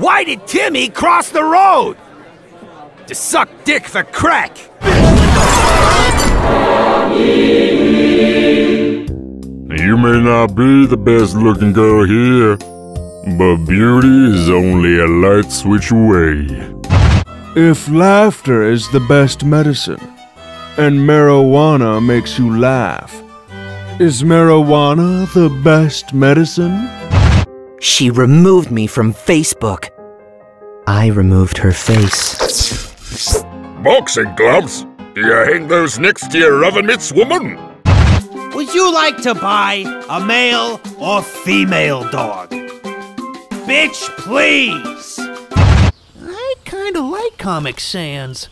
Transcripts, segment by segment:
Why did Timmy cross the road? To suck dick for crack. You may not be the best looking girl here, but beauty is only a light switch away. If laughter is the best medicine, and marijuana makes you laugh, is marijuana the best medicine? She removed me from Facebook. I removed her face. Boxing gloves? Do you hang those next to your oven mitts, woman? Would you like to buy a male or female dog? Bitch, please! I kinda like Comic Sans.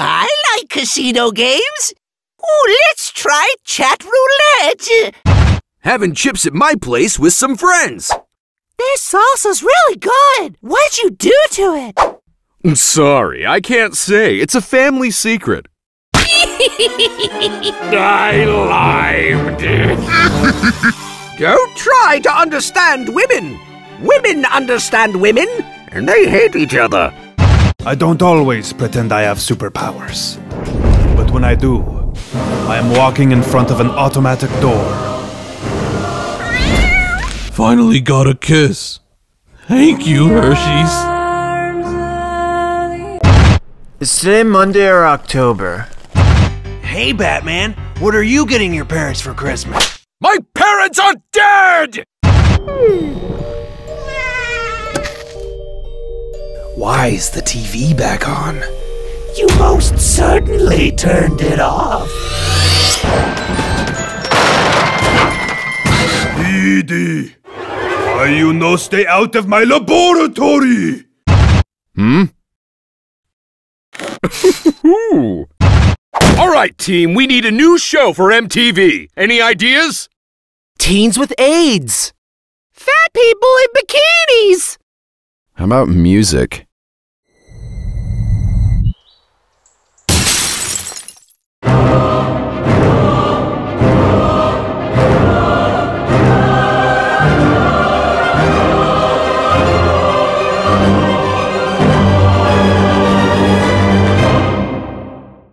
I like casino games. Ooh, let's try chat roulette. Having chips at my place with some friends. Their salsa's really good. What'd you do to it? I'm sorry, I can't say. It's a family secret. I lied. Don't try to understand women. Women understand women, and they hate each other. I don't always pretend I have superpowers. But when I do, I am walking in front of an automatic door. Finally got a kiss. Thank you, Hershey's. Is today Monday or October? Hey, Batman, what are you getting your parents for Christmas? My parents are dead! Why is the TV back on? You most certainly turned it off. Edie, why you no stay out of my laboratory? All right, team, we need a new show for MTV. Any ideas? Teens with AIDS. Fat people in bikinis. How about music?